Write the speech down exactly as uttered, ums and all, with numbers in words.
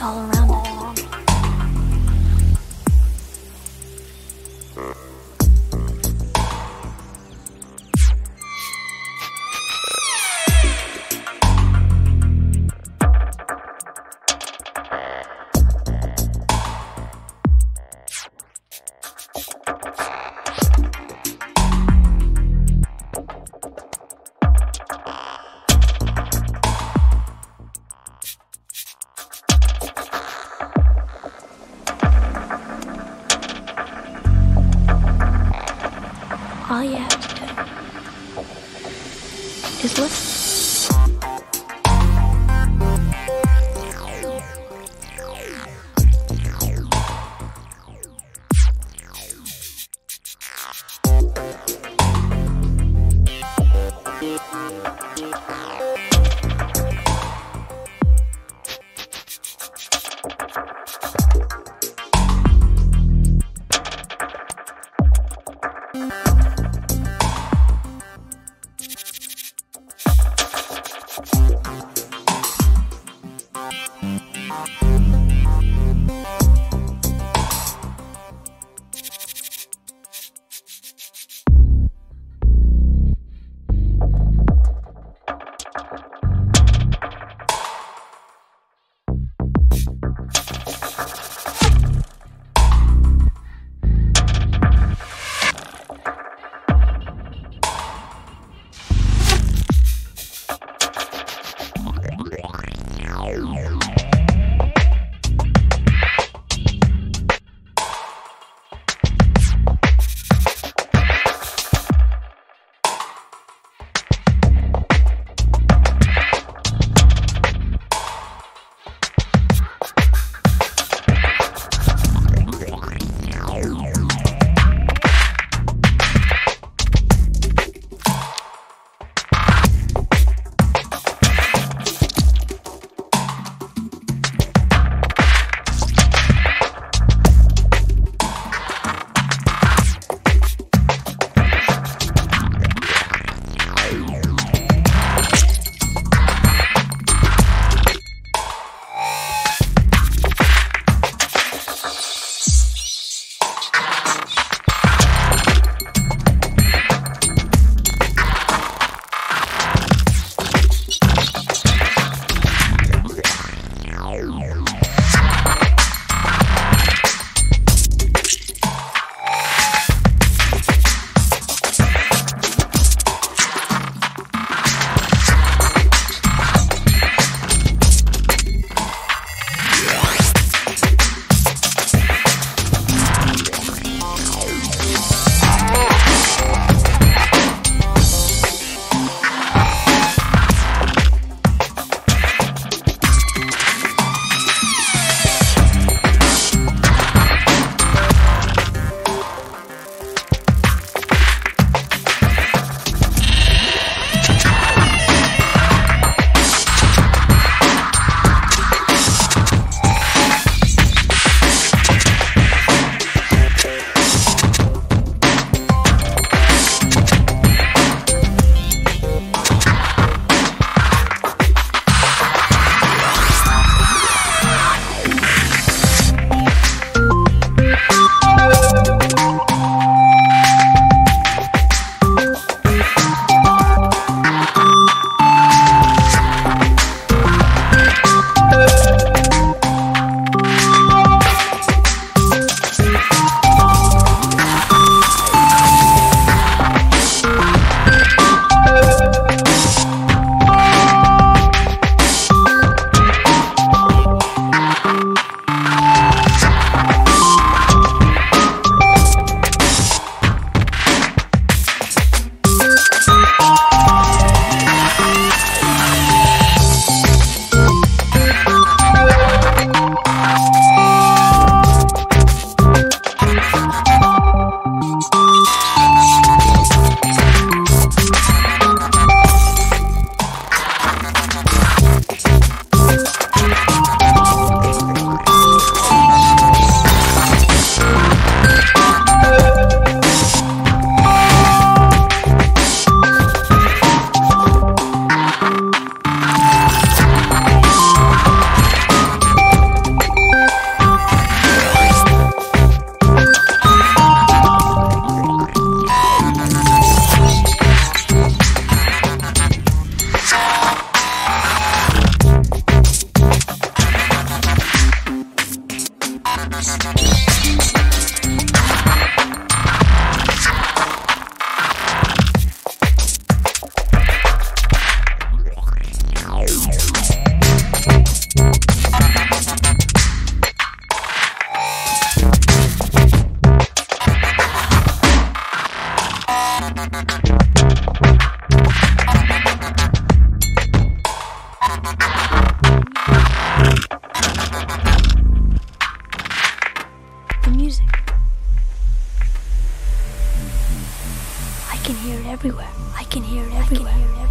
It's all around us. All you have to do is listen. I can hear it everywhere. I can hear it everywhere.